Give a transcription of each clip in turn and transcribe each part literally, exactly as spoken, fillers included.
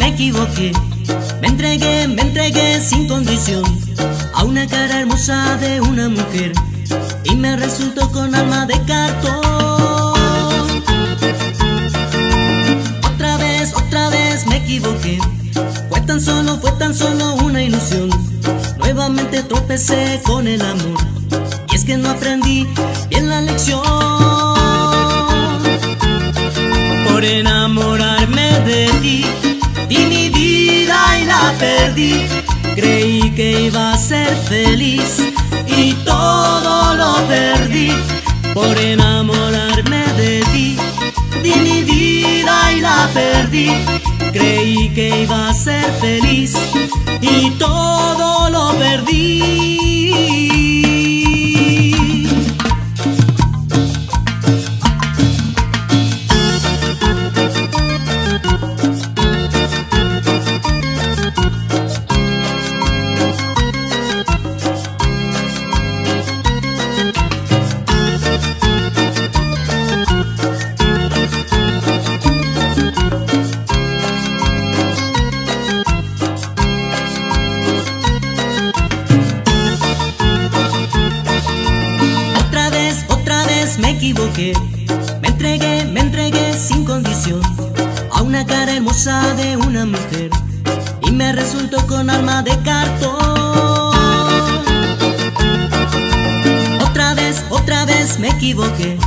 me equivoqué, me entregué, me entregué sin condición a una cara hermosa de una mujer, y me resultó con alma de cartón. Otra vez, otra vez me equivoqué, fue tan solo, fue tan solo una ilusión. Nuevamente tropecé con el amor, y es que no aprendí bien la lección. Por enamorarme de ti, di mi vida y la perdí. Creí que iba a ser feliz y todo lo perdí. Por enamorarme de ti, di mi vida y la perdí. Creí que iba a ser feliz y todo lo perdí. Me equivoqué, me entregué, me entregué sin condición a una cara hermosa de una mujer, y me resultó con alma de cartón. Otra vez, otra vez me equivoqué,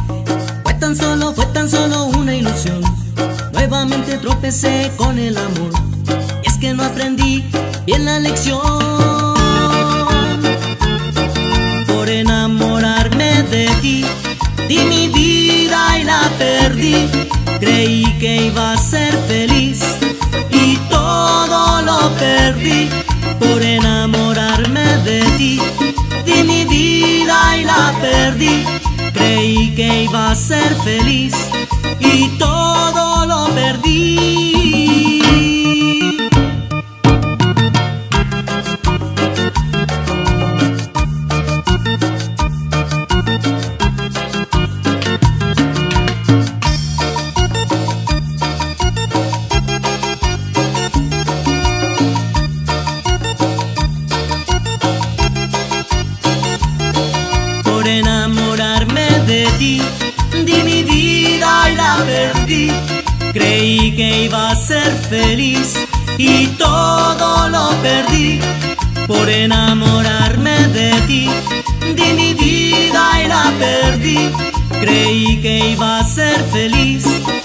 fue tan solo, fue tan solo una ilusión. Nuevamente tropecé con el amor, y es que no aprendí bien la lección. Por enamorarme de ti, di mi vida y la perdí. Creí que iba a ser feliz y todo lo perdí. Por enamorarme de ti, di mi vida y la perdí. Creí que iba a ser feliz y todo lo perdí. Por enamorarme de ti, di mi vida y la perdí. Creí que iba a ser feliz y todo lo perdí. Por enamorarme de ti, di mi vida y la perdí. Creí que iba a ser feliz.